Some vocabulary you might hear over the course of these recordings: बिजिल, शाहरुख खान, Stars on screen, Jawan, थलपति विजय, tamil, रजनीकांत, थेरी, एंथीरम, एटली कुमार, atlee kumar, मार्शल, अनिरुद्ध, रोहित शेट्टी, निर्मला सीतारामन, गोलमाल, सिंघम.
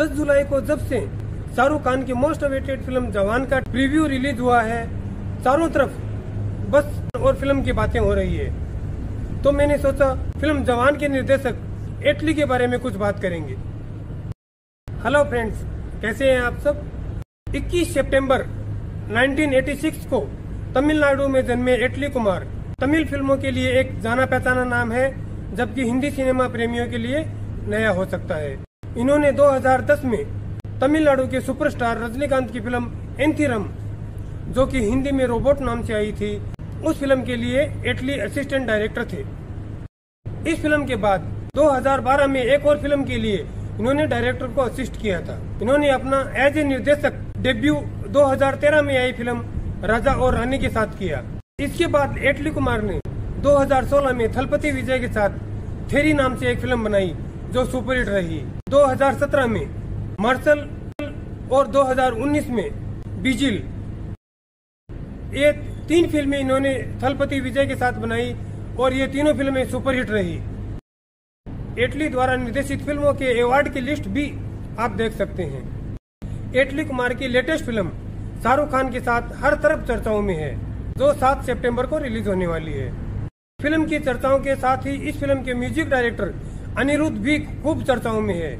10 जुलाई को जब से शाहरुख खान की मोस्ट अवेटेड फिल्म जवान का प्रीव्यू रिलीज हुआ है, चारों तरफ बस और फिल्म की बातें हो रही है। तो मैंने सोचा फिल्म जवान के निर्देशक एटली के बारे में कुछ बात करेंगे। हेलो फ्रेंड्स, कैसे हैं आप सब। 21 सितंबर 1986 को तमिलनाडु में जन्मे एटली कुमार तमिल फिल्मों के लिए एक जाना पहचाना नाम है, जबकि हिंदी सिनेमा प्रेमियों के लिए नया हो सकता है। इन्होंने 2010 में तमिलनाडु के सुपरस्टार रजनीकांत की फिल्म एंथीरम, जो कि हिंदी में रोबोट नाम से आई थी, उस फिल्म के लिए एटली असिस्टेंट डायरेक्टर थे। इस फिल्म के बाद 2012 में एक और फिल्म के लिए इन्होंने डायरेक्टर को असिस्ट किया था। इन्होंने अपना एज ए निर्देशक डेब्यू 2013 में आई फिल्म राजा और रानी के साथ किया। इसके बाद एटली कुमार ने 2016 में थलपति विजय के साथ थेरी नाम से एक फिल्म बनाई, जो सुपरहिट रही। 2017 में मार्शल और 2019 में बिजिल, ये तीन फिल्में इन्होंने थलपति विजय के साथ बनाई और ये तीनों फिल्में सुपरहिट रही। एटली द्वारा निर्देशित फिल्मों के अवार्ड की लिस्ट भी आप देख सकते हैं। एटली कुमार की लेटेस्ट फिल्म शाहरुख खान के साथ हर तरफ चर्चाओं में है, जो 7 सितंबर को रिलीज होने वाली है। फिल्म की चर्चाओं के साथ ही इस फिल्म के म्यूजिक डायरेक्टर अनिरुद्ध भी खूब चर्चाओं में है।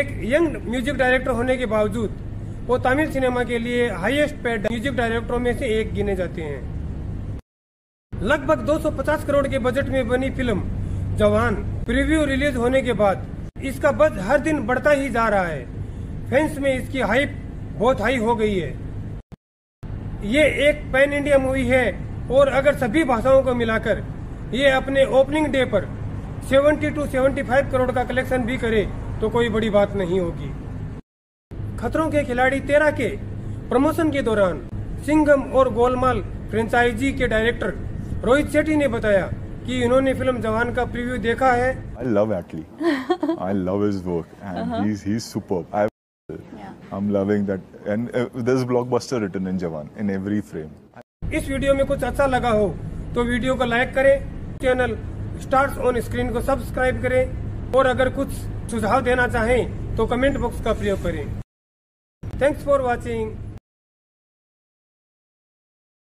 एक यंग म्यूजिक डायरेक्टर होने के बावजूद वो तमिल सिनेमा के लिए हाईएस्ट पेड म्यूजिक डायरेक्टरों में से एक गिने जाते हैं। लगभग 250 करोड़ के बजट में बनी फिल्म जवान प्रीव्यू रिलीज होने के बाद इसका बज हर दिन बढ़ता ही जा रहा है। फैंस में इसकी हाइप बहुत हाई हो गई है। ये एक पैन इंडिया मूवी है और अगर सभी भाषाओं को मिलाकर ये अपने ओपनिंग डे पर 70 से 75 करोड़ का कलेक्शन भी करे तो कोई बड़ी बात नहीं होगी। खतरों के खिलाड़ी 13 के प्रमोशन के दौरान सिंघम और गोलमाल फ्रेंचाइजी के डायरेक्टर रोहित शेट्टी ने बताया कि इन्होंने फिल्म जवान का प्रीव्यू देखा है। I love Atli. I love his work and he's superb. I'm loving that and there's blockbuster written in Jawan in every frame. इस वीडियो में कुछ अच्छा लगा हो तो वीडियो को लाइक करें, चैनल स्टार्स ऑन स्क्रीन को सब्सक्राइब करें और अगर कुछ सुझाव देना चाहें तो कमेंट बॉक्स का प्रयोग करें। Thanks for watching.